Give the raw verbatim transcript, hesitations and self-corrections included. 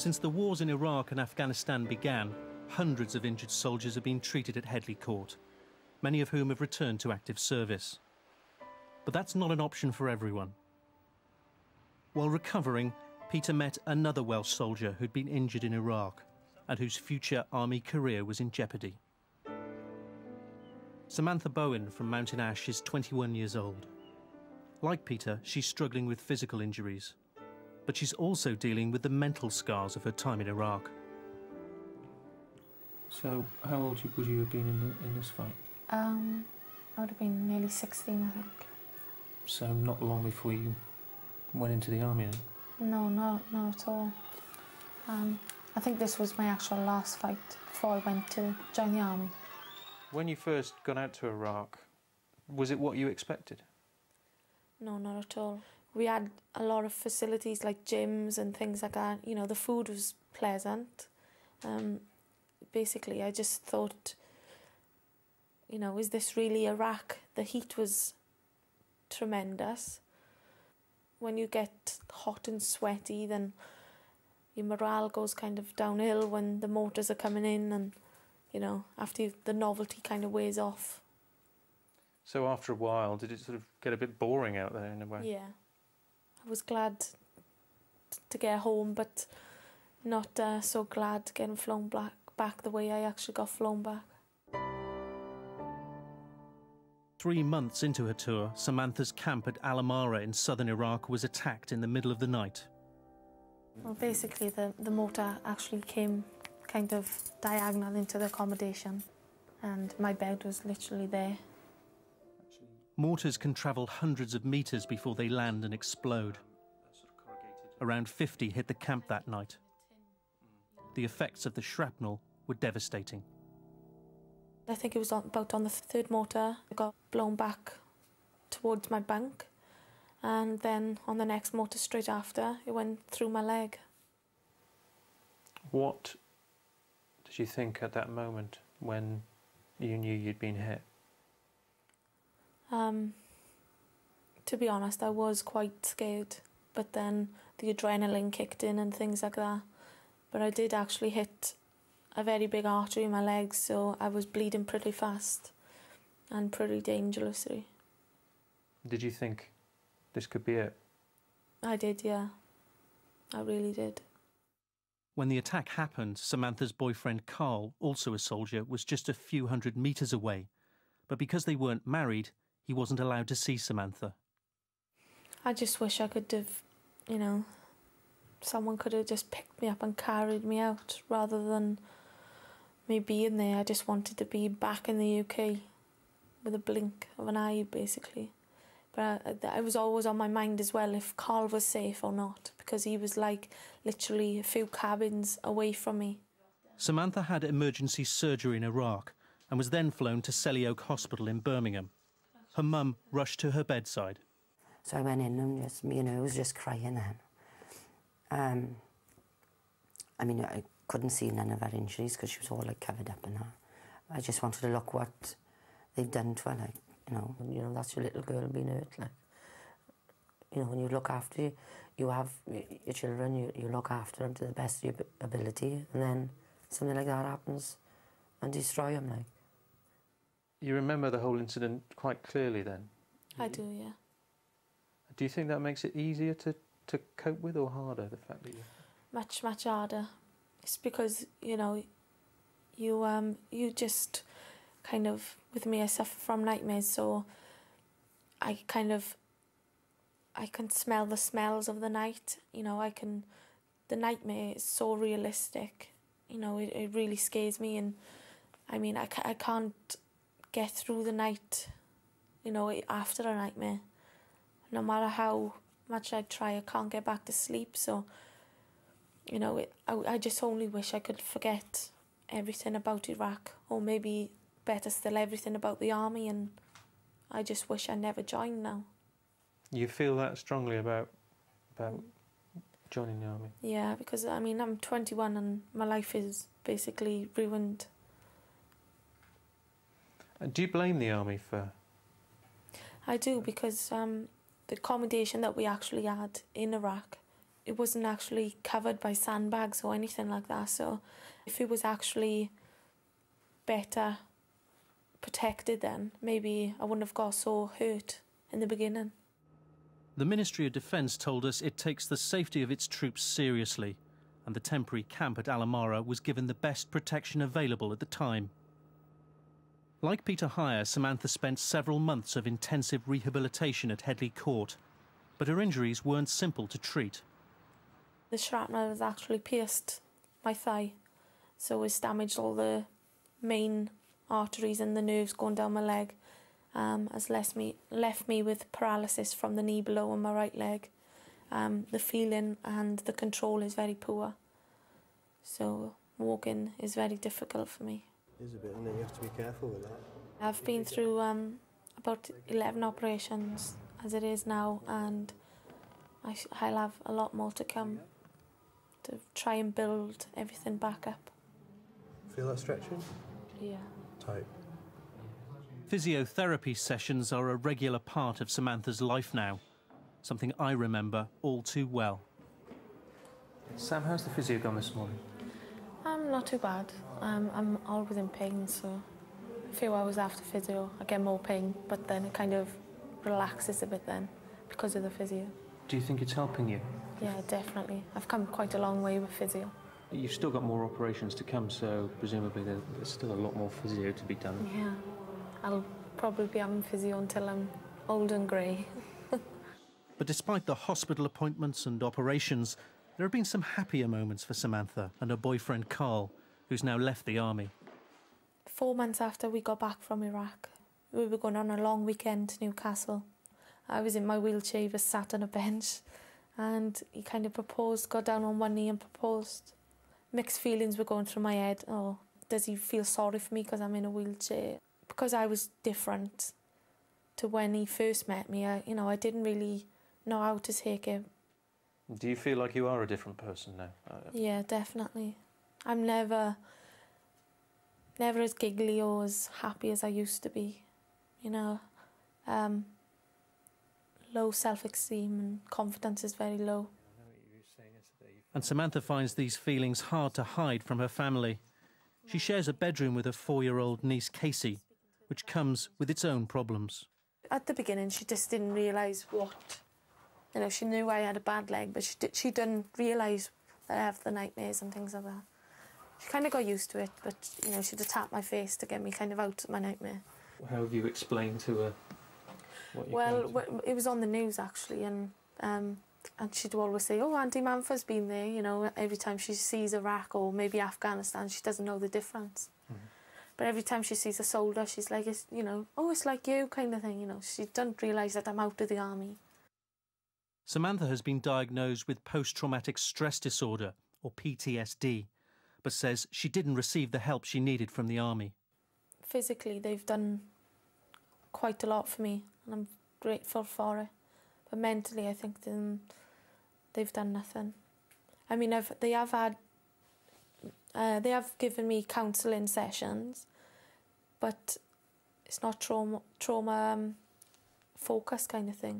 Since the wars in Iraq and Afghanistan began, hundreds of injured soldiers have been treated at Headley Court, many of whom have returned to active service. But that's not an option for everyone. While recovering, Peter met another Welsh soldier who'd been injured in Iraq and whose future army career was in jeopardy. Samantha Bowen from Mountain Ash is twenty-one years old. Like Peter, she's struggling with physical injuries, but she's also dealing with the mental scars of her time in Iraq. So, how old would you have been in, the, in this fight? Um, I would have been nearly sixteen, I think. So, not long before you went into the army then? No, no, not at all. Um, I think this was my actual last fight before I went to join the army. When you first got out to Iraq, was it what you expected? No, not at all. We had a lot of facilities like gyms and things like that. You know, the food was pleasant. Um, basically, I just thought, you know, is this really Iraq? The heat was tremendous. When you get hot and sweaty, then your morale goes kind of downhill when the mortars are coming in and, you know, after you've, the novelty kind of wears off. So after a while, did it sort of get a bit boring out there in a way? Yeah. I was glad to get home, but not uh, so glad getting flown back, back the way I actually got flown back. Three months into her tour, Samantha's camp at Alamara in southern Iraq was attacked in the middle of the night. Well, basically, the, the mortar actually came kind of diagonal into the accommodation, and my bed was literally there. Mortars can travel hundreds of metres before they land and explode. Around fifty hit the camp that night. The effects of the shrapnel were devastating. I think it was on, about on the third mortar. I got blown back towards my bunk, and then on the next mortar straight after, it went through my leg. What did you think at that moment when you knew you'd been hit? Um, to be honest, I was quite scared, but then the adrenaline kicked in and things like that. But I did actually hit a very big artery in my leg, so I was bleeding pretty fast and pretty dangerously. Did you think this could be it? I did, yeah. I really did. When the attack happened, Samantha's boyfriend Carl, also a soldier, was just a few hundred metres away. But because they weren't married, he wasn't allowed to see Samantha. I just wish I could have, you know, someone could have just picked me up and carried me out rather than me being there. I just wanted to be back in the U K with a blink of an eye, basically. But I, I was always on my mind as well if Carl was safe or not, because he was like literally a few cabins away from me. Samantha had emergency surgery in Iraq and was then flown to Selly Oak Hospital in Birmingham. Her mum rushed to her bedside. So I went in and just, you know, I was just crying then. Um, I mean, I couldn't see none of her injuries because she was all like covered up and that. I just wanted to look what they've done to her, like, you know, you know, that's your little girl being hurt, like. You know, when you look after you, you have your children, you, you look after them to the best of your ability, and then something like that happens and destroy them, like. You remember the whole incident quite clearly then? I do, yeah. Do you think that makes it easier to, to cope with or harder, the fact that you... Much, much harder. It's because, you know, you um you just kind of... With me, I suffer from nightmares, so I kind of... I can smell the smells of the night, you know, I can... The nightmare is so realistic, you know, it, it really scares me, and I mean, I, ca I can't... get through the night, you know, after a nightmare. No matter how much I try, I can't get back to sleep, so, you know, it, I, I just only wish I could forget everything about Iraq, or maybe better still, everything about the army, and I just wish I never joined now. You feel that strongly about, about joining the army? Yeah, because, I mean, I'm twenty-one and my life is basically ruined. Do you blame the army for...? I do, because um, the accommodation that we actually had in Iraq, it wasn't actually covered by sandbags or anything like that. So if it was actually better protected then, maybe I wouldn't have got so hurt in the beginning. The Ministry of Defence told us it takes the safety of its troops seriously, and the temporary camp at Alamara was given the best protection available at the time. Like Peter Heyer, Samantha spent several months of intensive rehabilitation at Headley Court, but her injuries weren't simple to treat. The shrapnel has actually pierced my thigh, so it's damaged all the main arteries and the nerves going down my leg, um, has left me, left me with paralysis from the knee below on my right leg. Um, the feeling and the control is very poor, so walking is very difficult for me. It is a bit, and you have to be careful with that. I've been through um, about eleven operations as it is now, and I sh I'll have a lot more to come to try and build everything back up. Feel that stretching? Yeah. Tight. Physiotherapy sessions are a regular part of Samantha's life now, something I remember all too well. Sam, how's the physio gone this morning? Um, not too bad. Um, I'm always in pain, so a few hours after physio, I get more pain, but then it kind of relaxes a bit then, because of the physio. Do you think it's helping you? Yeah, definitely. I've come quite a long way with physio. You've still got more operations to come, so presumably there's still a lot more physio to be done. Yeah. I'll probably be having physio until I'm old and grey. But despite the hospital appointments and operations, there have been some happier moments for Samantha and her boyfriend Carl, who's now left the army. Four months after we got back from Iraq, we were going on a long weekend to Newcastle. I was in my wheelchair, he was sat on a bench, and he kind of proposed, got down on one knee and proposed. Mixed feelings were going through my head. Oh, does he feel sorry for me because I'm in a wheelchair? Because I was different to when he first met me, I, you know, I didn't really know how to take it. Do you feel like you are a different person now? Yeah, definitely. I'm never, never as giggly or as happy as I used to be, you know. Um, low self-esteem and confidence is very low. And Samantha finds these feelings hard to hide from her family. She shares a bedroom with her four-year-old niece Casey, which comes with its own problems. At the beginning, she just didn't realise what... You know, she knew I had a bad leg, but she, did, she didn't realise that I have the nightmares and things like that. She kind of got used to it, but, you know, she'd tap my face to get me kind of out of my nightmare. How have you explained to her what you Well, w it was on the news, actually, and um, and she'd always say, oh, Auntie Manfa's been there, you know, every time she sees Iraq or maybe Afghanistan, she doesn't know the difference. Mm. But every time she sees a soldier, she's like, it's, you know, oh, it's like you kind of thing, you know. She doesn't realise that I'm out of the army. Samantha has been diagnosed with post-traumatic stress disorder, or P T S D, but says she didn't receive the help she needed from the army. Physically, they've done quite a lot for me, and I'm grateful for it. But mentally, I think they've done nothing. I mean, I've, they have had... Uh, they have given me counselling sessions, but it's not trauma, trauma um, focused kind of thing.